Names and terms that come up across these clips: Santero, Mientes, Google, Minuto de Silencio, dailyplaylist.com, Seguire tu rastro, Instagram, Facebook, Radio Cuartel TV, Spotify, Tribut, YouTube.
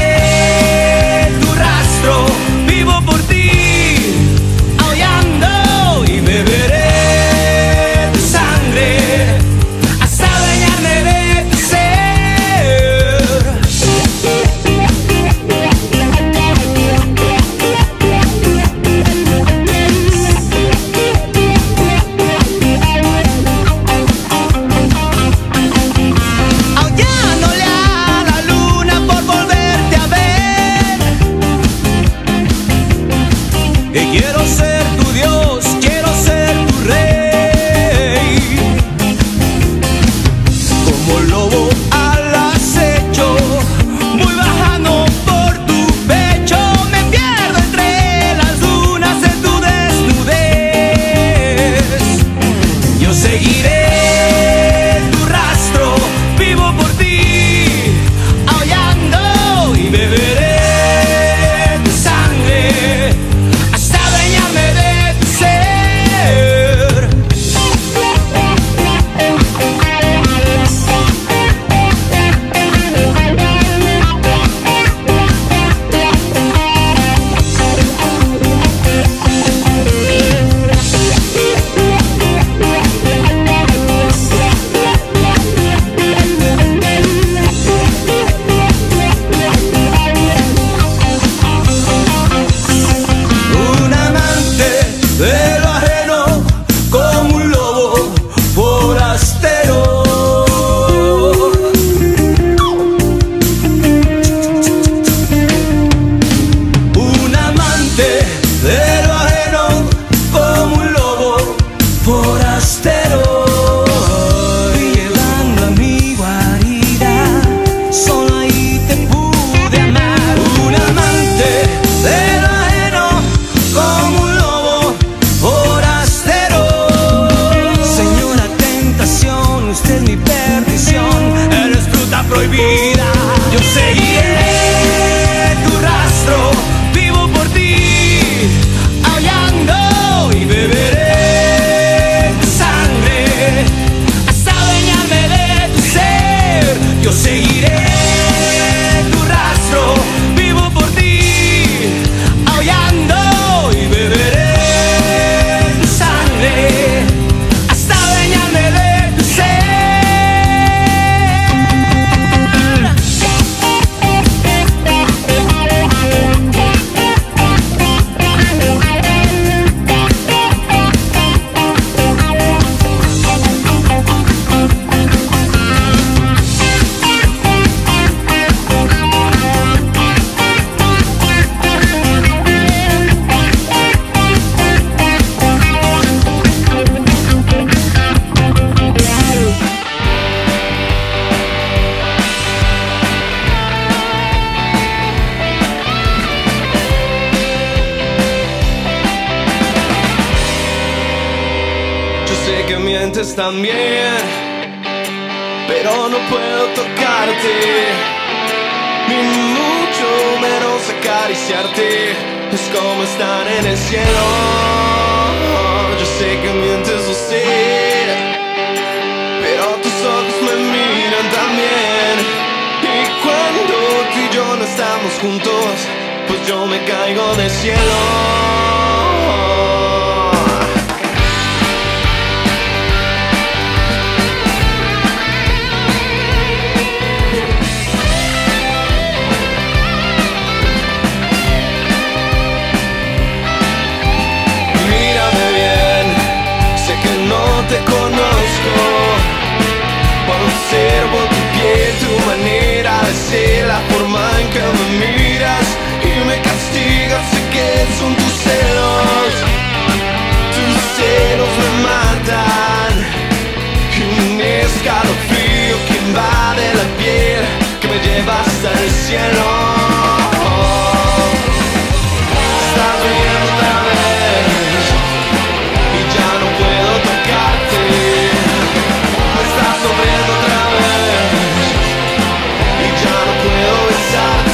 seguiré tu rastro, vivo por ti, aullando, y beberé tu sangre hasta bañarme de tu ser, aullándole a la luna por volverte a ver. Y quiero ser tu Dios, quiero ser tu rey, como lobo al acecho, muy bajano por tu pecho. Me pierdo entre las dunas de tu desnudez. Yo seguiré tu rastro, vivo por ti, aullando, y beberé tu sangre hasta bañarme de tu ser. Un amante de lo ajeno, como un lobo forastero. Un amante de lo ajeno, como un lobo forastero. Llegando a mi guarida, solo ahí te pude amar. Un amante de lo ajeno, como un lobo forastero. Señora tentación, usted es mi perdición, eres fruta prohibida. Yo seguiré tu rastro, vivo por ti, aullando, y beberé tu sangre hasta bañarme de tu ser. Yo seguiré tu rastro, vivo por ti, aullando, y beberé tu sangre hasta bañarme de tu ser. Yo sé que mientes también, pero no puedo tocarte, ni mucho menos acariciarte. Es como estar en el cielo. Yo sé que mientes, lo sé, pero tus ojos me miran también. Y cuando tú y yo no estamos juntos, pues yo me caigo del cielo. Te conozco, cuando observo tu piel, tu manera de ser, la forma en que me miras y me castigas. Sé que son tus celos me matan, y un escalofrío que invade la piel, que me lleva hasta el cielo. Estás bien otra vez y ya no puedo tocarte. Estás pidiendo otra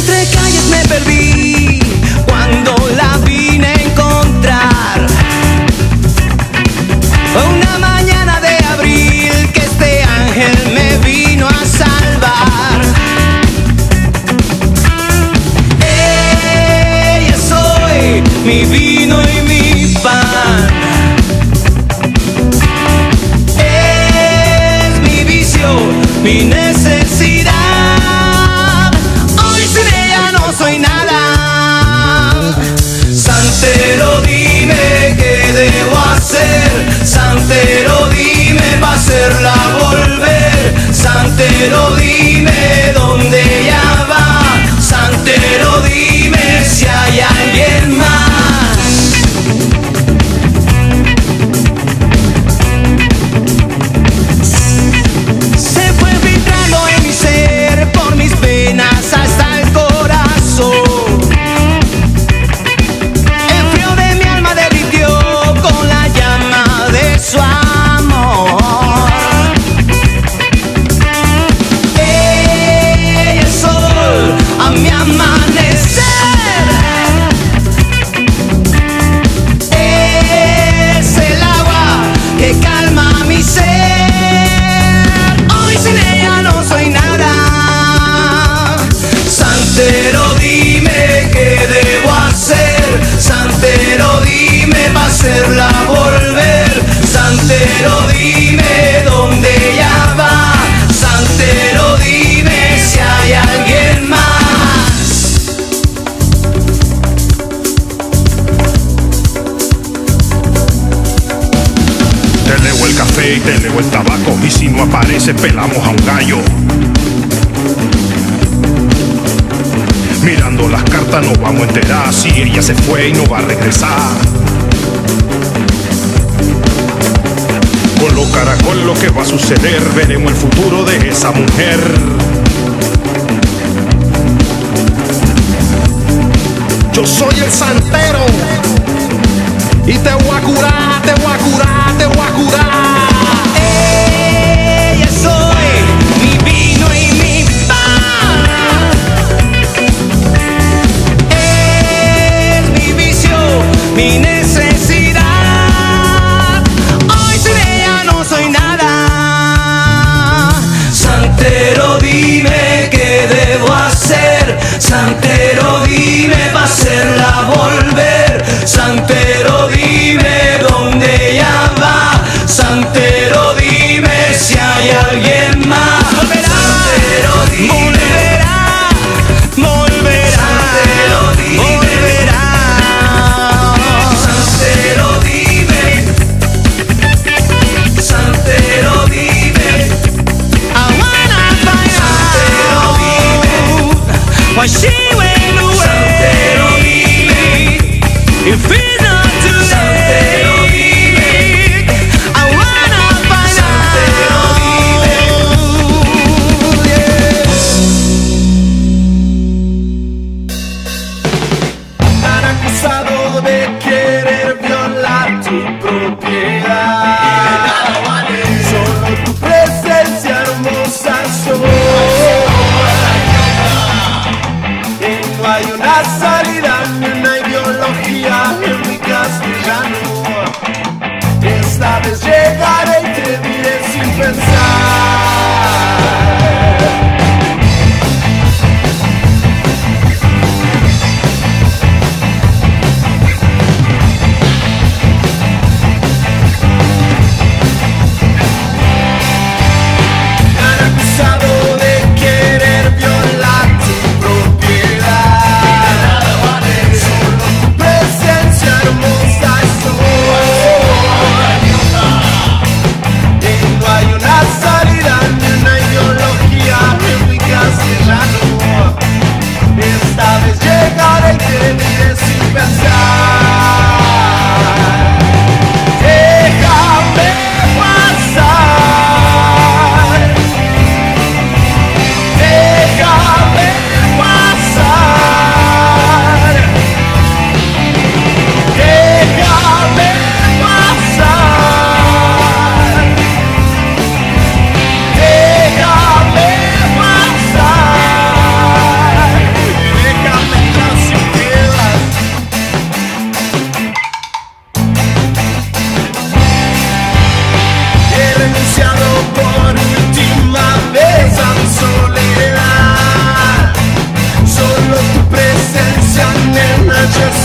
entre calles me perdí cuando la vine a encontrar. Una mañana de abril que este ángel me vino a salvar. Ella soy, mi vino y mi pan. Es mi vicio, mi necesidad. Santero, dime qué debo hacer. Santero, dime pa' hacerla volver. Santero, dime dónde ella va. Santero, dime si hay alguien más. Se fue filtrando en mi ser por mis venas hasta el corazón. Santero, dime qué debo hacer. Santero, dime pa' hacerla volver. Santero, dime dónde ella va. Santero, dime si hay alguien más. Te leo el café y te leo el tabaco, y si no aparece pelamos a un gallo. Mirando las cartas nos vamos a enterar si ella se fue y no va a regresar. Con lo caracol lo que va a suceder, veremos el futuro de esa mujer. Yo soy el santero y te voy a curar, te voy a curar, te voy a curar. Mi necesidad, hoy sin ella no soy nada. Santero, dime qué debo hacer. Santero, dime pa' hacerla volver. Santero, dime dónde ella va. Santero, dime si hay alguien más. Volverá, Santero, dime. Why she went away? Santero, dime. If it's not too late. Santero, dime. I wanna find out. Santero, dime. Yeah. Han acusado de querer violar tu propiedad. Solo tu presencia hermosa soy. Hay una salida, una ideología en mi castellano. Esta vez llegaré y te diré sin pensar. Han acusado de querer violar. I noches.